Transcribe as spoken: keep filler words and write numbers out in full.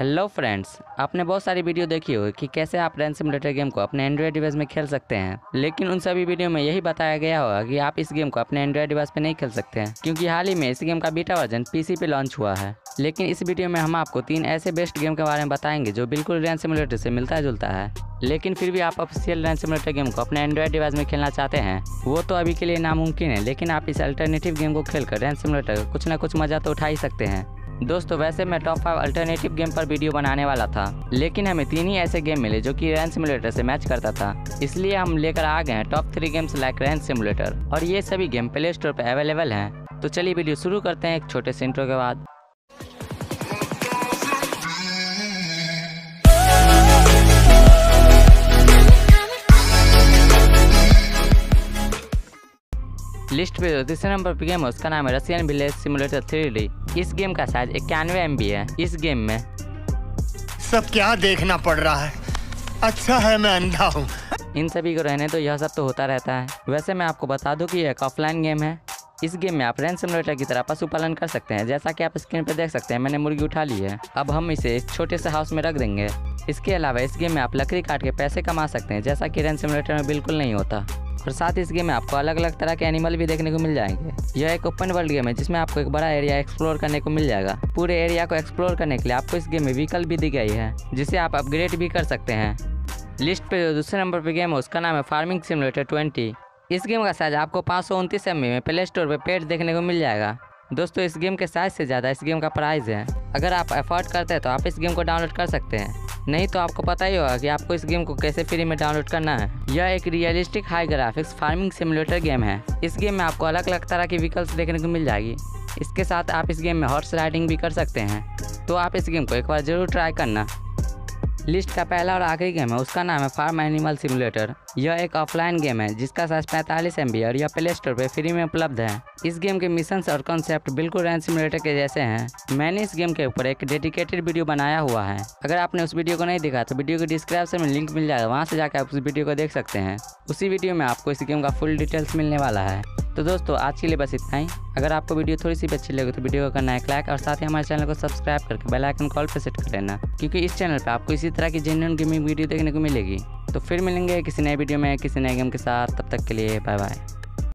Hello friends, आपने बहुत सारी वीडियो देखी होगी कि कैसे आप रैंच सिमुलेटर गेम को अपने एंड्रॉयड डिवाइस में खेल सकते हैं, लेकिन उन सभी वीडियो में यही बताया गया होगा कि आप इस गेम को अपने एंड्रॉयड डिवाइस पे नहीं खेल सकते हैं, क्योंकि हाल ही में इस गेम का बीटा वर्जन पीसी पे लॉन्च हुआ है। लेकिन इस वीडियो में हम आपको तीन ऐसे बेस्ट गेम के बारे में बताएंगे जो बिल्कुल रैंच सिमुलेटर से मिलता जुलता है, लेकिन फिर भी आप ऑफिशियल रैंच सिमुलेटर गेम को अपने एंड्रॉयड डिवाइस में खेलना चाहते हैं वो तो अभी के लिए नामुमकिन है, लेकिन आप इस अल्टरनेटिव गेम को खेलकर रैंच सिमुलेटर का कुछ ना कुछ मजा तो उठा ही सकते हैं। दोस्तों, वैसे मैं टॉप फाइव अल्टरनेटिव गेम पर वीडियो बनाने वाला था, लेकिन हमें तीन ही ऐसे गेम मिले जो कि रैंच सिमुलेटर से मैच करता था, इसलिए हम लेकर आ गए हैं top three games like ranch simulator, और ये सभी गेम प्ले स्टोर पर अवेलेबल हैं। तो चलिए वीडियो शुरू करते हैं एक छोटे से इंट्रो के बाद। लिस्ट पे जो तीसरे नंबर पर गेम है उसका नाम है Russian village simulator three D. इस गेम का साइज इक्यानवे एमबी है। इस गेम में सब क्या देखना पड़ रहा है, अच्छा है मैं अंधा हूँ। इन सभी को रहने तो यह सब तो होता रहता है। वैसे मैं आपको बता दूं कि यह एक ऑफलाइन गेम है। इस गेम में आप रैंच सिमुलेटर की तरह पशुपालन कर सकते हैं। जैसा कि आप स्क्रीन पर देख सकते हैं, मैंने मुर्गी उठा ली है। अब हम इसे एक छोटे से हाउस में रख देंगे। इसके अलावा इस गेम में आप लकड़ी काट के पैसे कमा सकते हैं, जैसा कि रैंच सिमुलेटर में बिल्कुल नहीं होता। और साथ इस गेम में आपको अलग अलग तरह के एनिमल भी देखने को मिल जाएंगे। यह एक ओपन वर्ल्ड गेम है जिसमें आपको एक बड़ा एरिया एक्सप्लोर करने को मिल जाएगा। पूरे एरिया को एक्सप्लोर करने के लिए आपको इस गेम में व्हीकल भी दी गई है जिसे आप अपग्रेड भी कर सकते हैं। लिस्ट पे जो दूसरे नंबर पे गेम है उसका नाम है फार्मिंग सिमुलेटर ट्वेंटी। इस गेम का साइज आपको पाँच सौ उनतीस एम बी में प्ले स्टोर पर पेड देखने को मिल जाएगा। दोस्तों, इस गेम के साइज से ज़्यादा इस गेम का प्राइस है। अगर आप एफर्ट करते हैं तो आप इस गेम को डाउनलोड कर सकते हैं, नहीं तो आपको पता ही होगा कि आपको इस गेम को कैसे फ्री में डाउनलोड करना है। यह एक realistic high graphics farming simulator game है। इस गेम में आपको अलग अलग तरह की व्हीकल्स देखने को मिल जाएगी। इसके साथ आप इस गेम में हॉर्स राइडिंग भी कर सकते हैं, तो आप इस गेम को एक बार जरूर ट्राई करना। लिस्ट का पहला और आखिरी गेम है उसका नाम है फार्म एनिमल सिमुलेटर। यह एक ऑफलाइन गेम है जिसका साइज पैंतालीस एम बी और यह प्ले स्टोर पर फ्री में उपलब्ध है। इस गेम के मिशंस और कॉन्सेप्ट बिल्कुल रैंच सिमुलेटर के जैसे हैं। मैंने इस गेम के ऊपर एक डेडिकेटेड वीडियो बनाया हुआ है। अगर आपने उस वीडियो को नहीं देखा तो वीडियो के डिस्क्रिप्शन में लिंक मिल जाएगा, वहाँ से जाकर आप उस वीडियो को देख सकते हैं। उसी वीडियो में आपको इस गेम का फुल डिटेल्स मिलने वाला है। तो दोस्तों, आज के लिए बस इतना ही। अगर आपको वीडियो थोड़ी सी अच्छी लगे तो वीडियो को करना एक लाइक और साथ ही हमारे चैनल को सब्सक्राइब करके बेल आइकन कॉल पर सेट कर लेना, क्योंकि इस चैनल पर आपको इसी तरह की जेन्युइन गेमिंग वीडियो देखने को मिलेगी। तो फिर मिलेंगे किसी नए वीडियो में किसी नए गेम के साथ। तब तक के लिए बाय बाय।